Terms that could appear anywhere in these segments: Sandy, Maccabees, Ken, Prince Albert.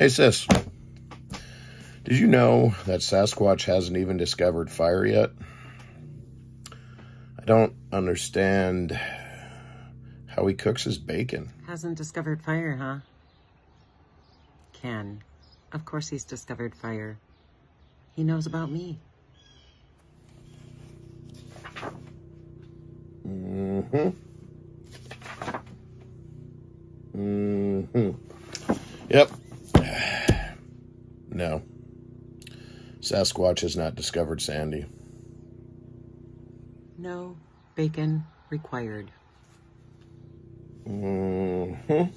Hey sis, did you know that Sasquatch hasn't even discovered fire yet? I don't understand how he cooks his bacon. Hasn't discovered fire, huh? Ken, of course he's discovered fire. He knows about me. Yep. No. Sasquatch has not discovered Sandy. No bacon required. Yep,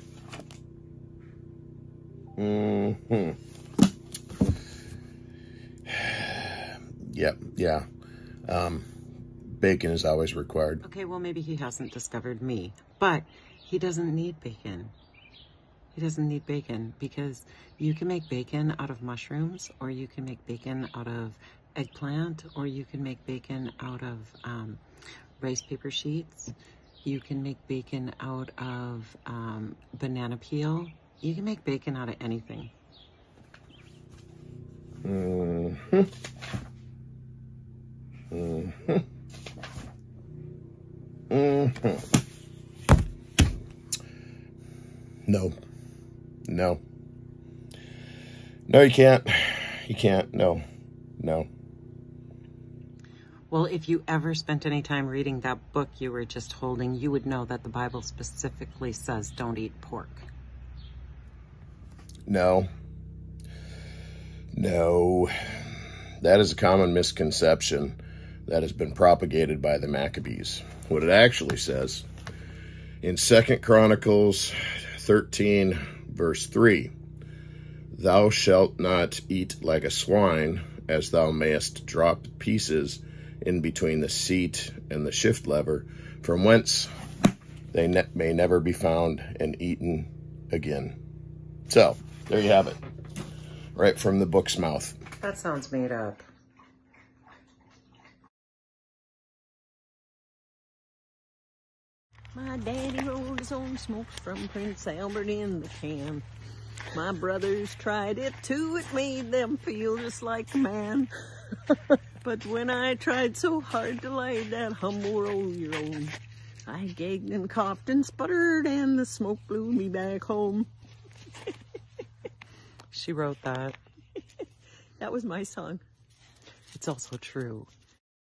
yeah. Bacon is always required. Okay, well, maybe he hasn't discovered me, but he doesn't need bacon. He doesn't need bacon because you can make bacon out of mushrooms, or you can make bacon out of eggplant, or you can make bacon out of rice paper sheets. You can make bacon out of banana peel. You can make bacon out of anything. No, you can't. You can't. No. Well, if you ever spent any time reading that book you were just holding, you would know that the Bible specifically says don't eat pork. No. That is a common misconception that has been propagated by the Maccabees. What it actually says in 2 Chronicles 13, verse 3, "Thou shalt not eat like a swine, as thou mayest drop pieces in between the seat and the shift lever, from whence they may never be found and eaten again." So, there you have it, right from the book's mouth. That sounds made up. My daddy rolled his own smokes from Prince Albert in the can. My brothers tried it too, it made them feel just like a man. But when I tried so hard to light that humble roll-your-own, I gagged and coughed and sputtered, and the smoke blew me back home. She wrote that. That was my song. It's also true.